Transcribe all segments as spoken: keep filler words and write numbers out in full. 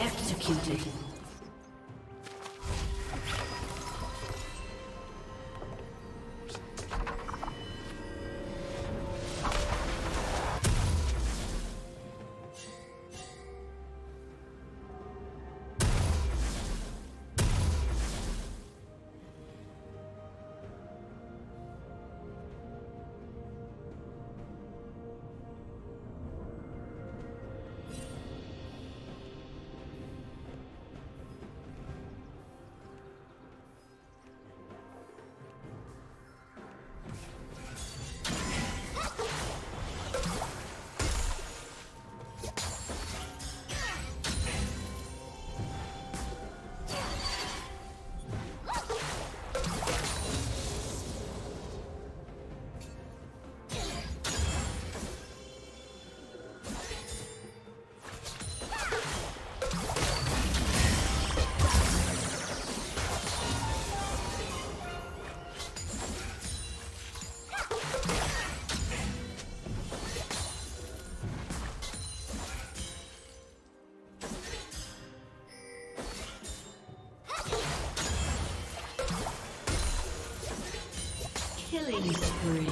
Executed. Killing spree.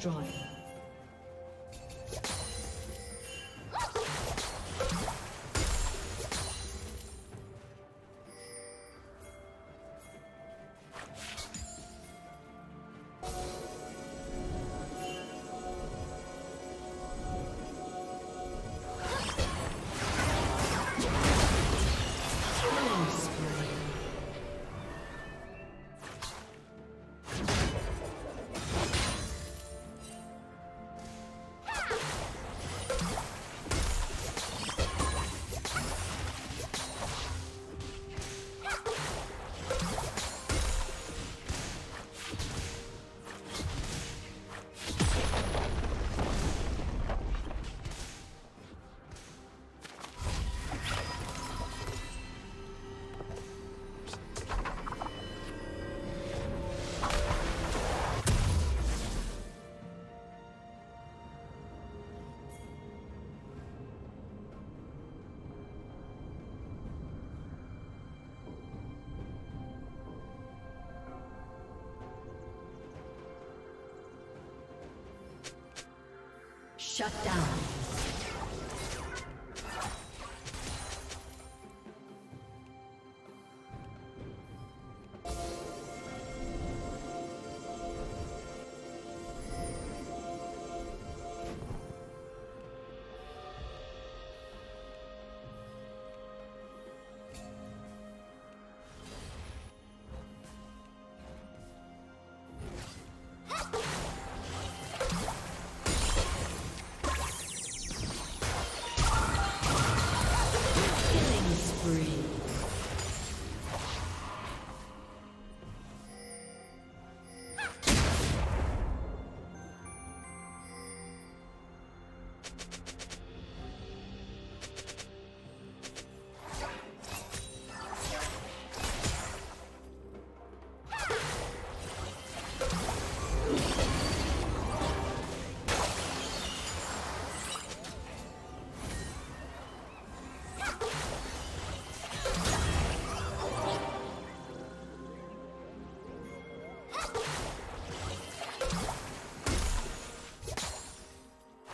destroyed. Shut down.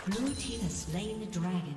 Blue team has slain the dragon.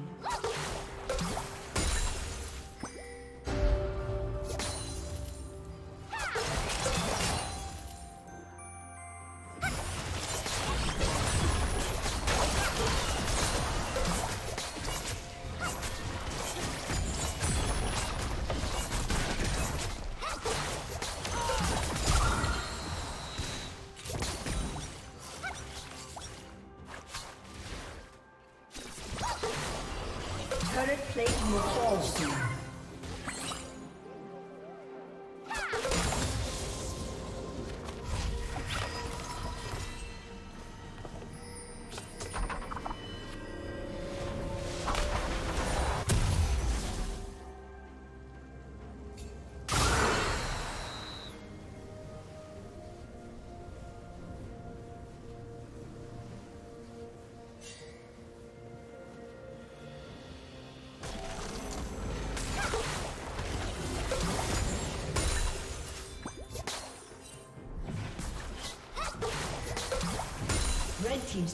Team's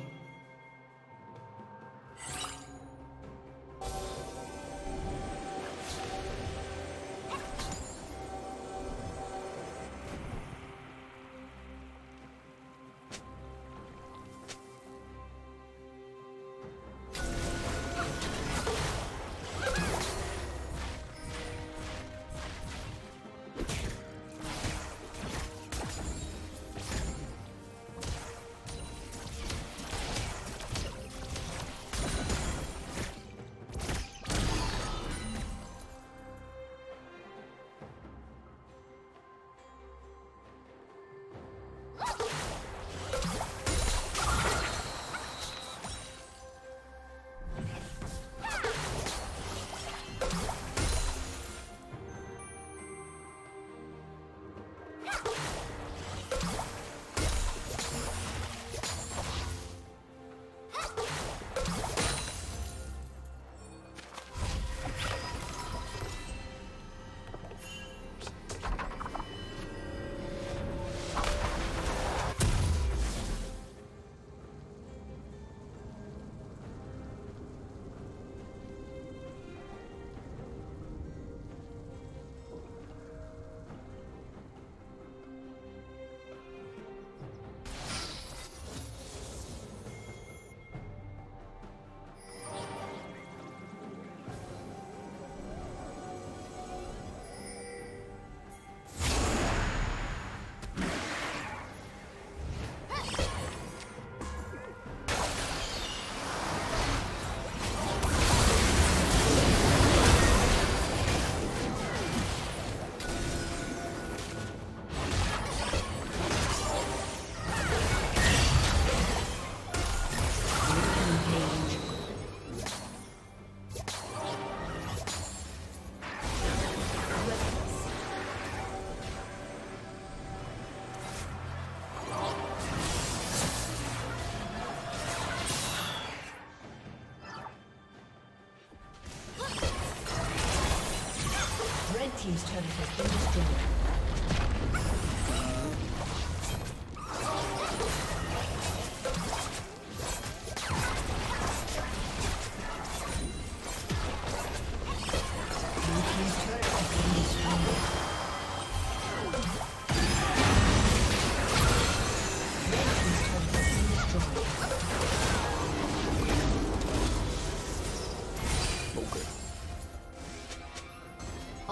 team's turret has been destroyed.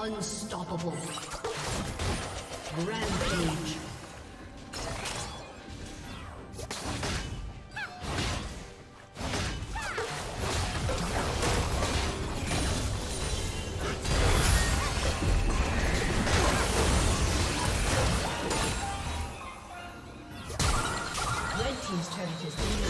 Unstoppable. Rampage. Red team's turret is destroyed.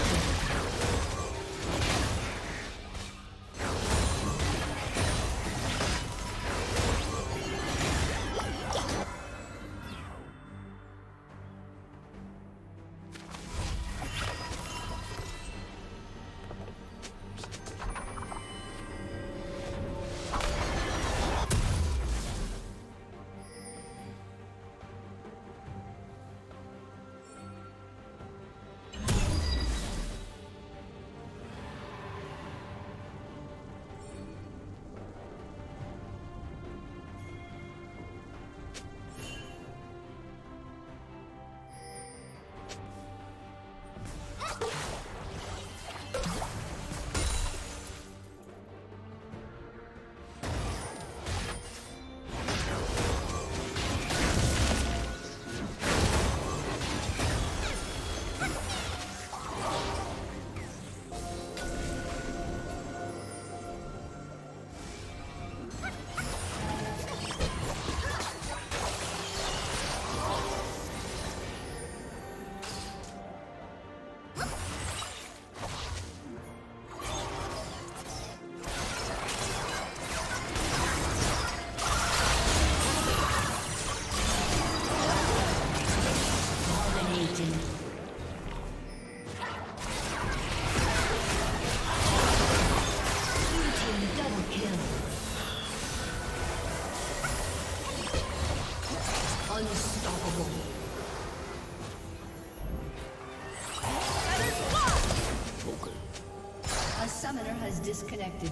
Disconnected.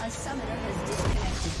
A summoner has disconnected.